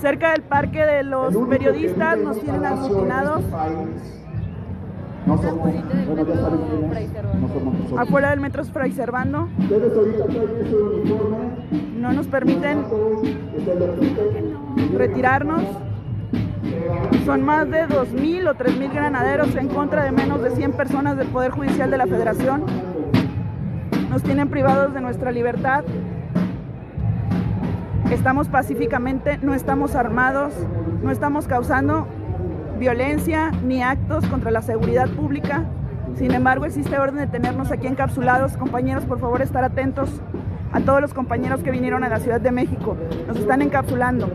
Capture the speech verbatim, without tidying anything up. Cerca del parque de los periodistas nos tienen aglutinados. No somos, bueno, ya saben quiénes, no somos nosotros. Afuera del metro Fray Servando. Ustedes ahorita traen ese uniforme. No nos permiten retirarnos. Son más de dos mil o tres mil granaderos en contra de menos de cien personas del Poder Judicial de la Federación. Nos tienen privados de nuestra libertad. Estamos pacíficamente, no estamos armados, no estamos causando violencia ni actos contra la seguridad pública. Sin embargo, existe orden de tenernos aquí encapsulados. Compañeros, por favor, estar atentos a todos los compañeros que vinieron a la Ciudad de México. Nos están encapsulando.